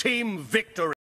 team victory.